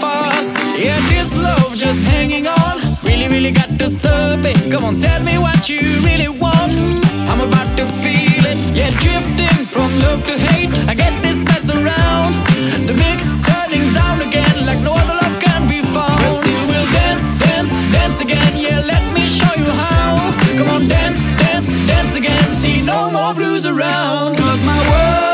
fast. Yeah, this love just hanging on. Really, really got to stop it. Come on, tell me what you really want. I'm about to feel it. Yeah, drifting from love to hate. I get this mess around. The big turning down again, like no other love can be found. But still we'll dance, dance, dance again. Yeah, let me show you how. Come on, dance, dance, dance again. See no more blues around. Cause my world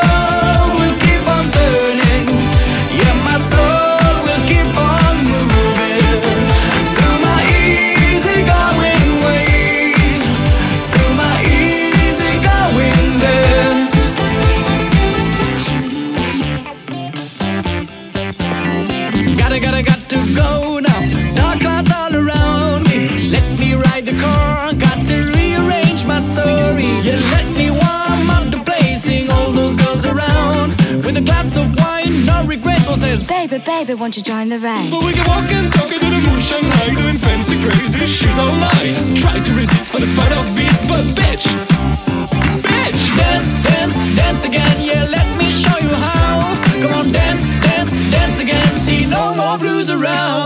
got to go now. Dark clouds all around me. Let me ride the car. Got to rearrange my story. Yeah, let me warm up the place. Seeing all those girls around with a glass of wine, no regrets. One says, "Baby, baby, won't you join the ride?" But we can walk and talk into the moonshine light, doing fancy crazy shit all night. Try to resist for the fun of it, but bitch, bitch, dance, dance, dance again. Yeah, let me show you how. Come on, dance, dance, dance again. See no more blues around.